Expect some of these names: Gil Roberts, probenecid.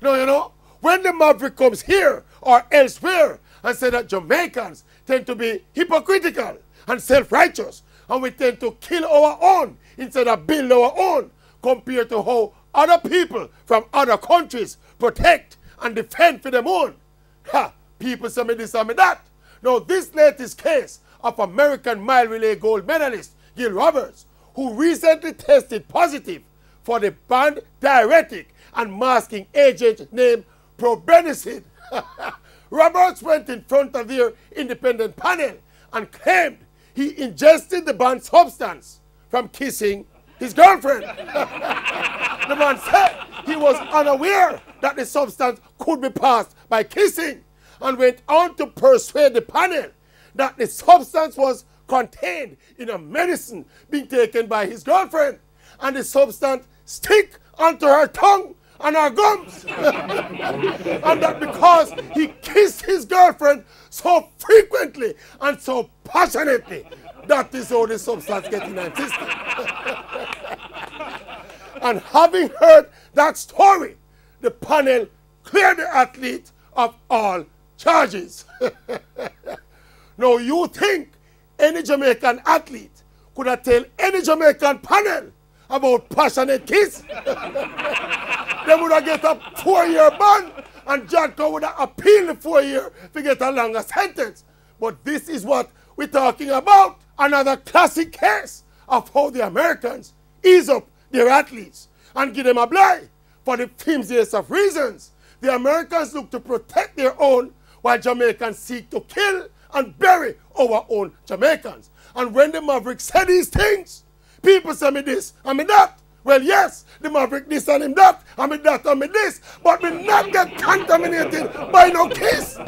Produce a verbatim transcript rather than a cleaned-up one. Now, you know, when the Maverick comes here or elsewhere and say that Jamaicans tend to be hypocritical and self-righteous, and we tend to kill our own instead of build our own, compared to how other people from other countries protect and defend for them own. Ha! People say me this and me that. Now, this latest case of American mile relay gold medalist Gil Roberts, who recently tested positive for the banned diuretic and masking agent named probenecid. Roberts went in front of their independent panel and claimed he ingested the banned substance from kissing his girlfriend. The man said he was unaware that the substance could be passed by kissing, and went on to persuade the panel that the substance was contained in a medicine being taken by his girlfriend, and the substance stick onto her tongue and her gums. And that because he kissed his girlfriend so frequently and so passionately, that is how the substance gets in her system. And having heard that story, the panel cleared the athlete of all charges. Now, you think any Jamaican athlete could have tell any Jamaican panel about passionate kiss? They would have get a four-year ban, and Janko would have appealed the four-year to get a longer sentence. But this is what we're talking about. Another classic case of how the Americans ease up their athletes and give them a blight for the flimsiest of reasons. The Americans look to protect their own, while Jamaicans seek to kill and bury our own Jamaicans. And when the Maverick said these things, people say me this and me that. Well, yes, the Maverick this and him that, and me that and me this, but me not get contaminated by no kiss.